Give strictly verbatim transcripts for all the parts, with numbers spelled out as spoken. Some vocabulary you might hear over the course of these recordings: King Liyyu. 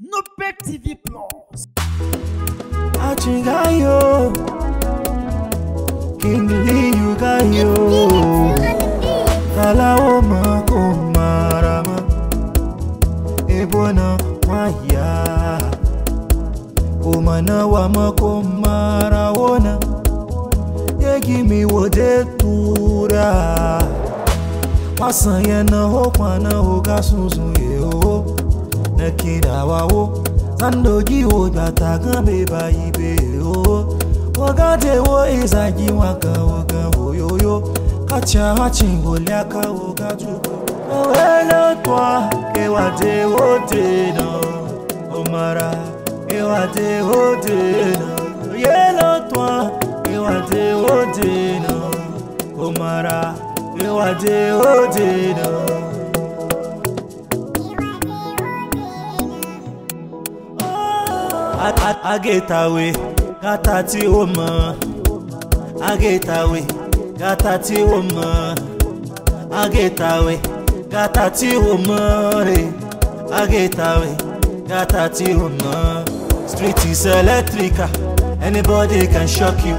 Nupetvplus Achingayo King Liyyu gayo Kalawo makumarama Ebona waya Omana wa makumara wona Yegimi wodetura Masayana hokwana hoga suzu yeo Nekida wawo Zandoji oja tagambe baibeo Wagade wo izaji waka woga woyoyo Kacha hachingo liaka woga jugo Ewele otwa ewate otena Omara ewate otena Ewele otwa ewate otena Omara ewate otena I get away, got that woman. I get away, got that woman. I get away, got that woman. I get away, got that woman. Street is electric, anybody can shock you.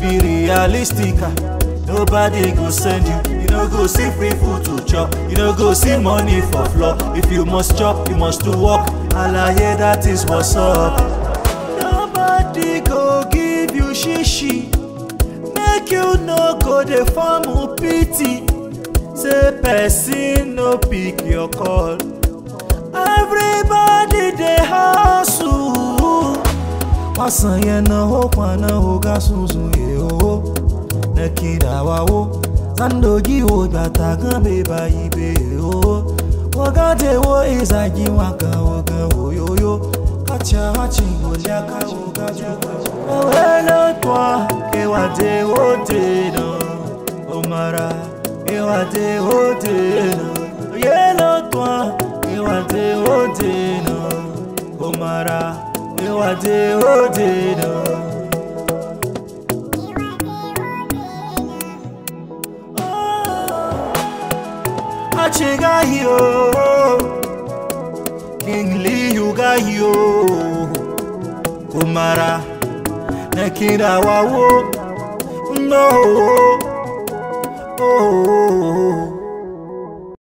Be realistic, nobody go send you. You no go see free food to chop. You no go see money for floor. If you must chop, you must do work. Alaye, that is what's up. Nobody go give you shishi. Make you no go the farm of pity. Say person no pick your call. Everybody they hustle. Masanya na hokwana hoga suzu yeo. Nekida wawo. Zandoji oja tagambe baibeo. Wagade wo izaji waka woga woyoyo Kacha hachingo liaka woga jugo Ewele otwa ewate otena Omara ewate otena Ewele otwa ewate otena Omara ewate otena King Liyyu gayo Kumara Nekira wawo No Oh